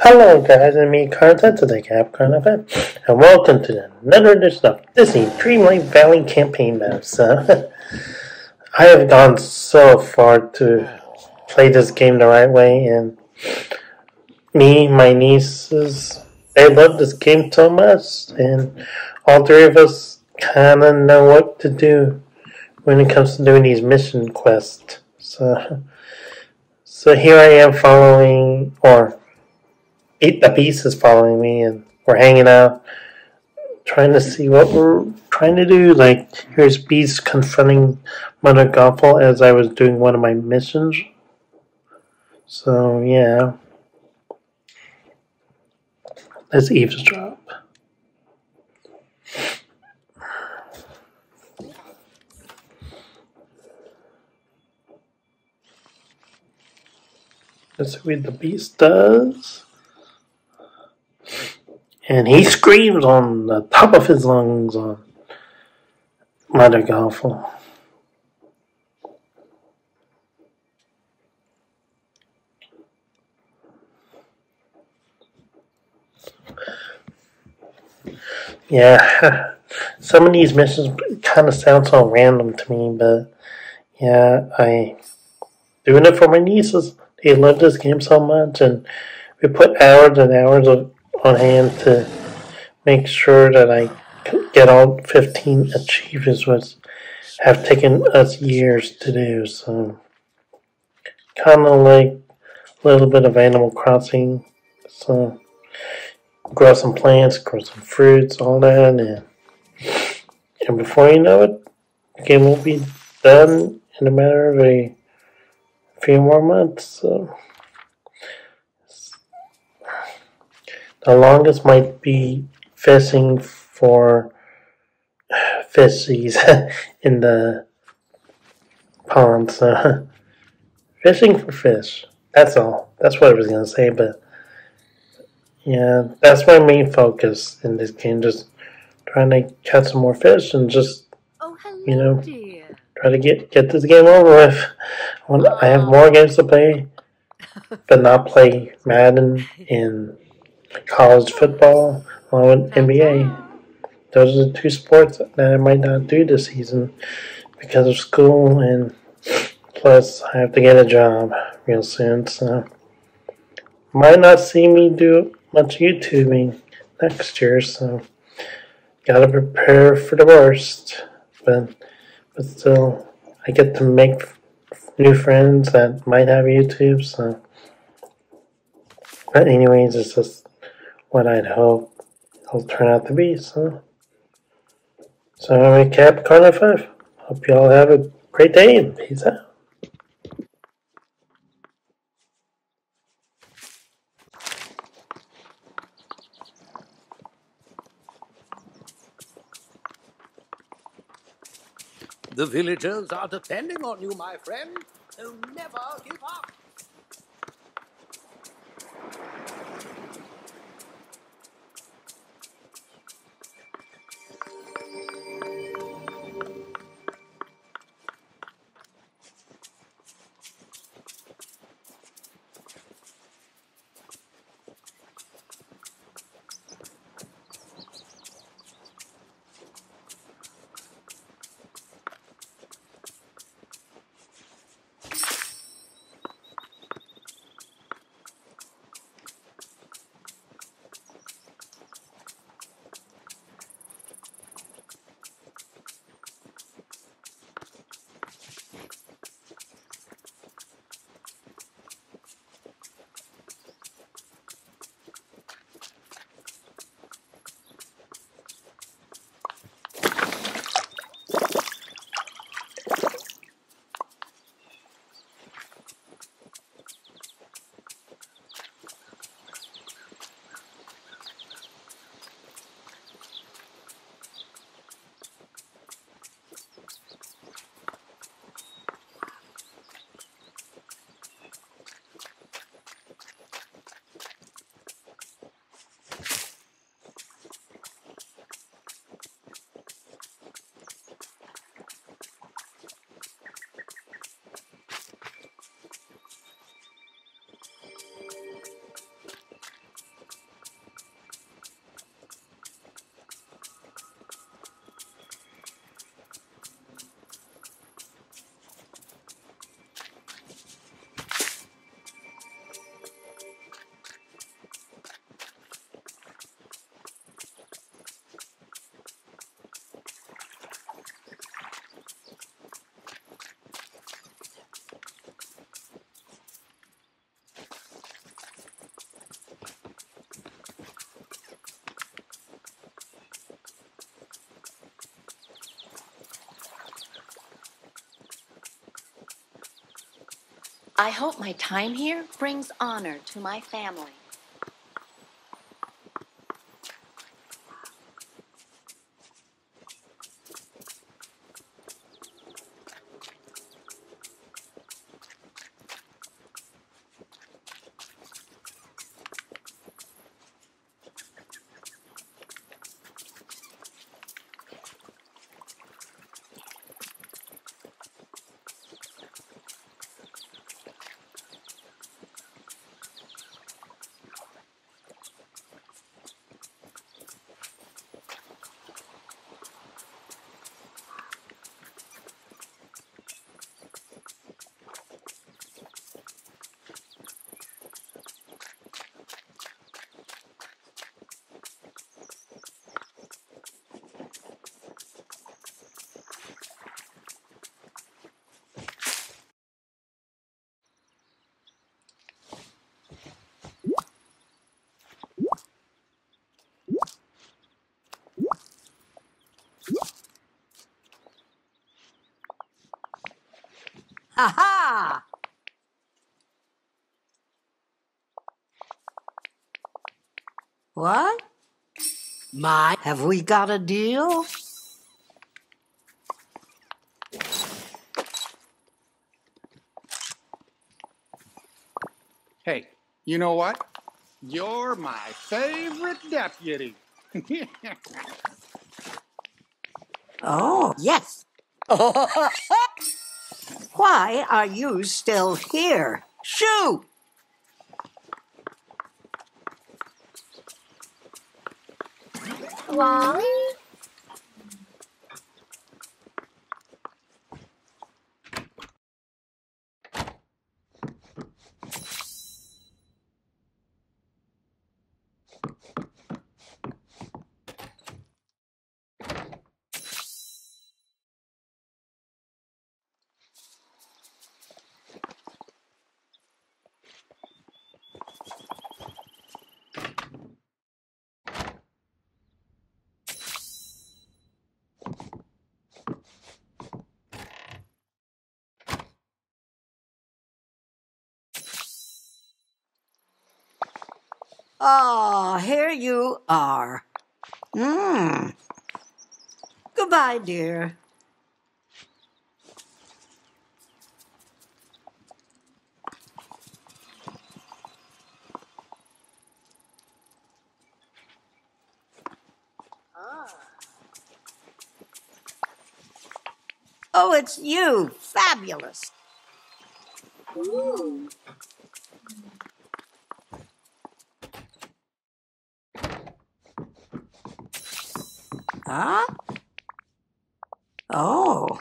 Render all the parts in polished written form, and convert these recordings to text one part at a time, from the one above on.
Hello guys, I'm HappyKarl095 to the CapCon, and welcome to another edition of Disney Dreamlight Valley campaign maps. I have gone so far to play this game the right way, and my nieces, they love this game so much, and all three of us kinda know what to do when it comes to doing these mission quests. So here I am following, or the Beast is following me, and we're hanging out, trying to see what we're trying to do. Like, here's Beast confronting Mother Gothel as I was doing one of my missions. So yeah, let's eavesdrop. Let's see what the Beast does. And he screams on the top of his lungs on Mother Gothel. Yeah, some of these missions kind of sound so random to me, but yeah, I'm doing it for my nieces. They love this game so much, and we put hours and hours on hand to make sure that I get all 15 achievements, which have taken us years to do. So, kind of like a little bit of Animal Crossing. So, grow some plants, grow some fruits, all that, and before you know it, the game will be done in a matter of a few more months. So, the longest might be fishing for fishies in the pond. So, fishing for fish. That's all. That's what I was going to say, but yeah, that's my main focus in this game. Just trying to catch some more fish and just, you know, try to get this game over with. When I have more games to play, but not play Madden and college football, along with NBA. Those are the two sports that I might not do this season because of school, and plus I have to get a job real soon, so might not see me do much YouTubing next year, so gotta prepare for the worst, but still I get to make new friends that might have YouTube, so but anyways, it's just what I'd hope it'll turn out to be. So I'm HappyKarl095. Hope you all have a great day and peace out. The villagers are depending on you, my friend. So never give up. I hope my time here brings honor to my family. Aha! What? My, have we got a deal? Hey, you know what? You're my favorite deputy. Oh, yes. Why are you still here? Shoo! Wally? Oh, here you are. Mmm. Goodbye, dear. Oh, it's you. Fabulous. Ooh. Huh? Oh.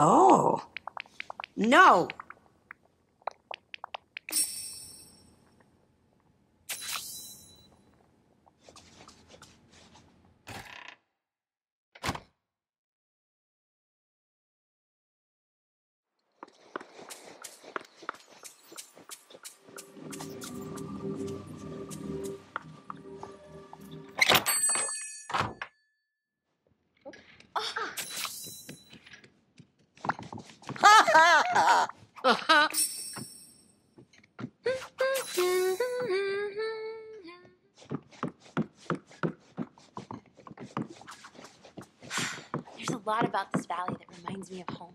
Oh. No! There's a lot about this valley that reminds me of home.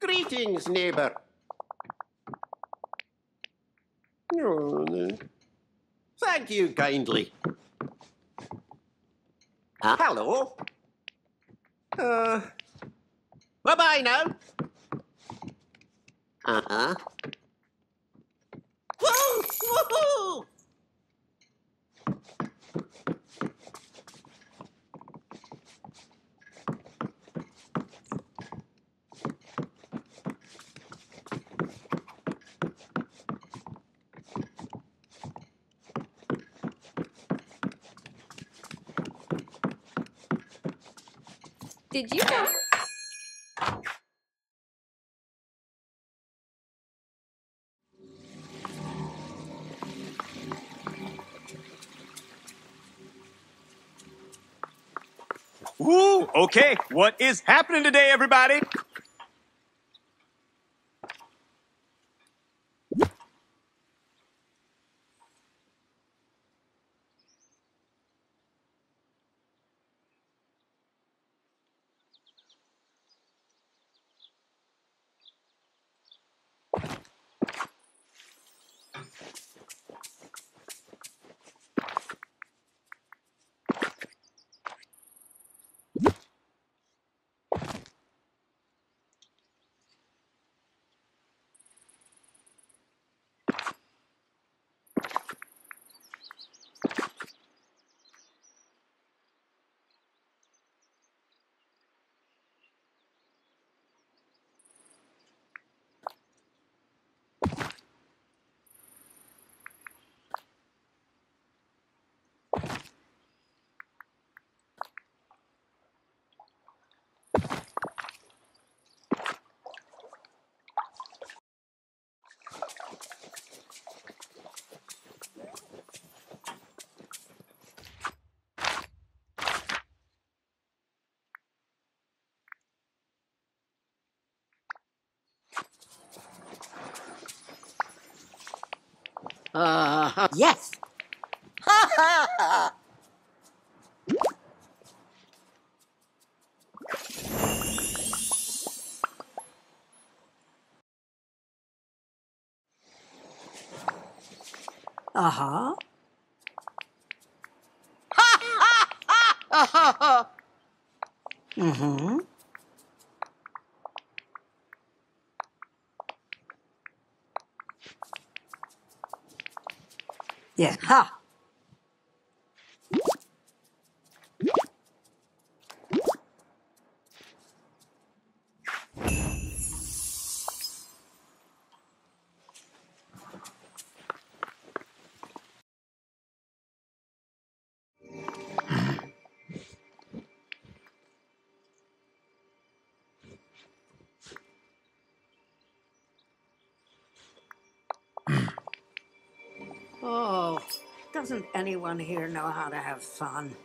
Greetings, neighbor. Thank you kindly. Hello. Bye-bye now. Uh-huh. Woo! Did you know? Ooh, okay, what is happening today, everybody? Yes. Ha ha ha. Uh-huh. Ha ha ha. Ha ha. Mm-hmm. Yeah, ha! Oh, doesn't anyone here know how to have fun?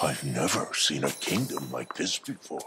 I've never seen a kingdom like this before.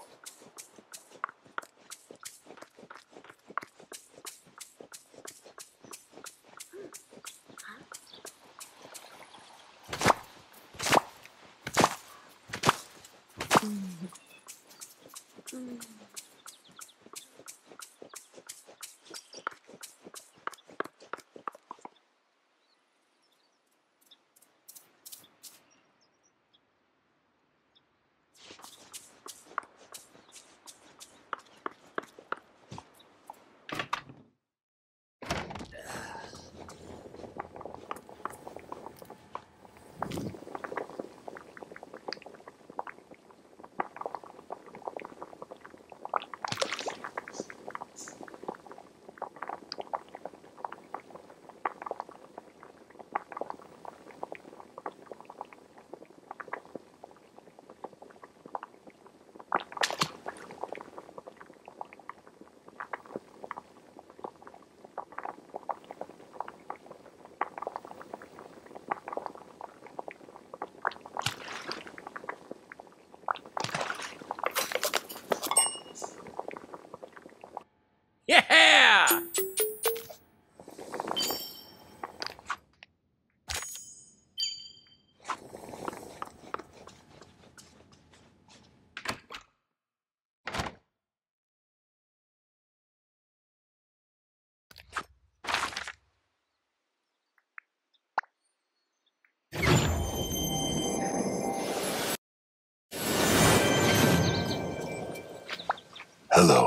hello.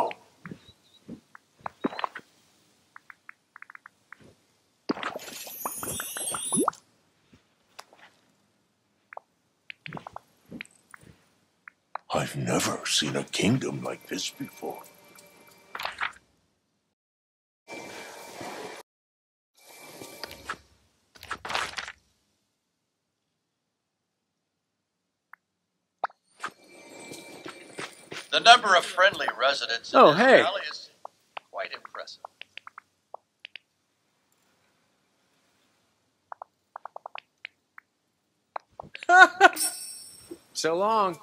I've never seen a kingdom like this before. The number of friendly residents in this valley is quite impressive. So long.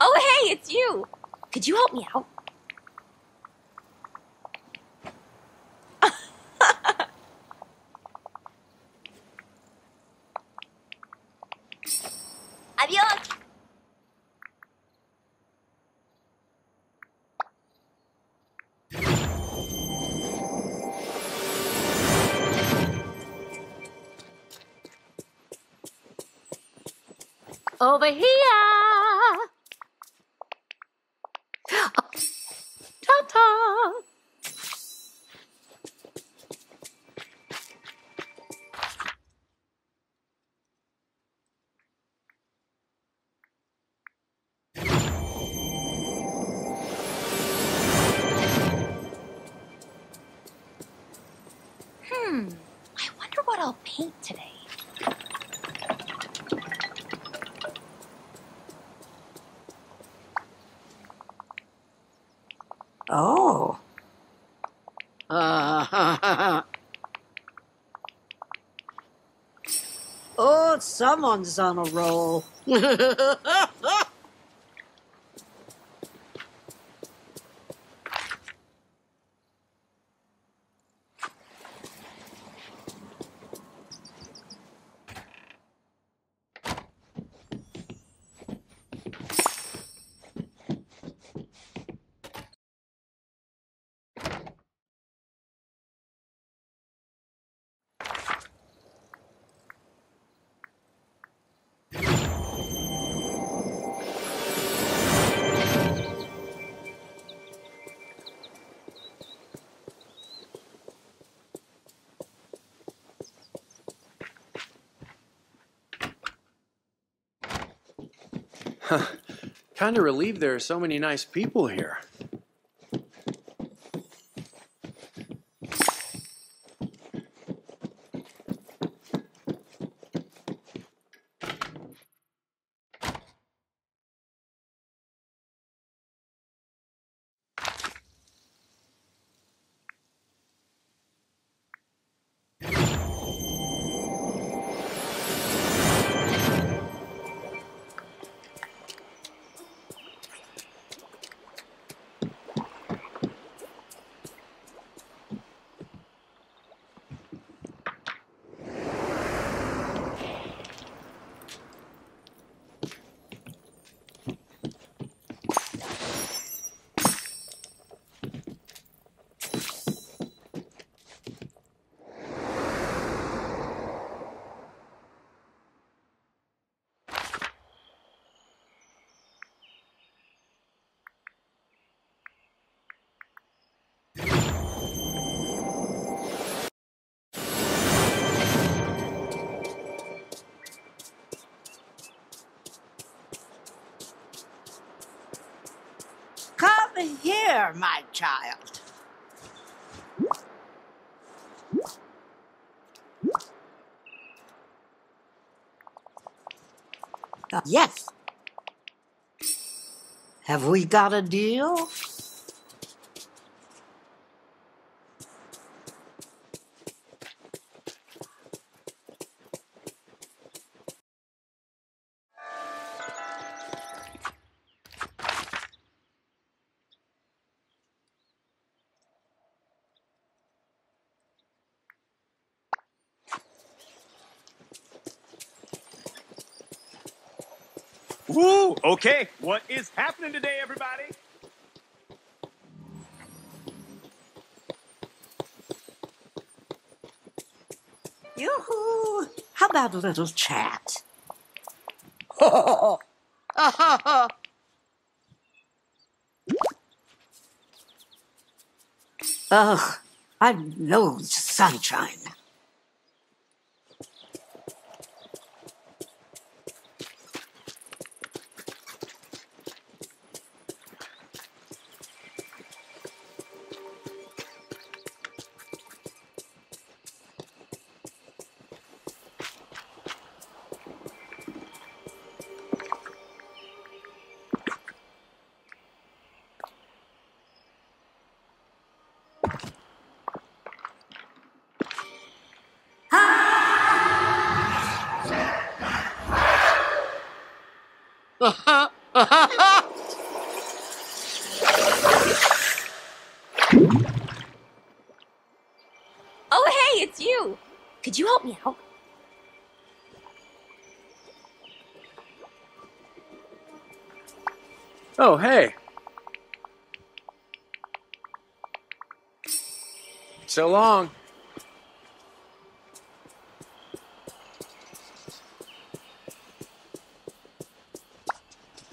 Oh, hey, it's you. Could you help me out? Over here! Ta-ta! I wonder what I'll paint today. Oh. Oh, someone's on a roll. Kind of relieved there are so many nice people here. Here, my child. Yes. Have we got a deal? Woo! Okay, what is happening today, everybody? Yoo-hoo! How about a little chat? Ho ho ho! Ha ha! Ugh, I loathe sunshine. Oh, hey. So long.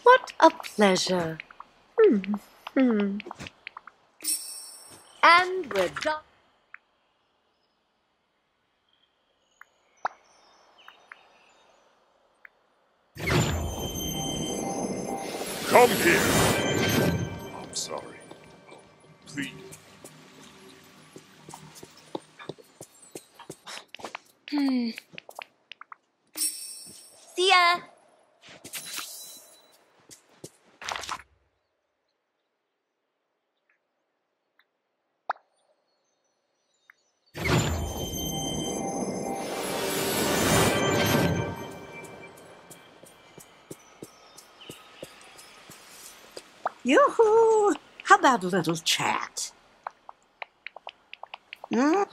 What a pleasure. Mm-hmm. And we're done. Come here! I'm sorry. Oh, please. See ya! Yoo-hoo! How about a little chat? Hmm?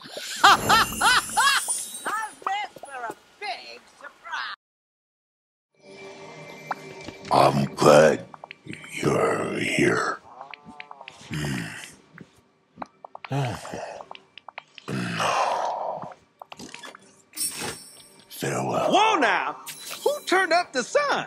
I'll bet for a big surprise! I'm glad you're here. No. Farewell. Whoa now! Who turned up the sun?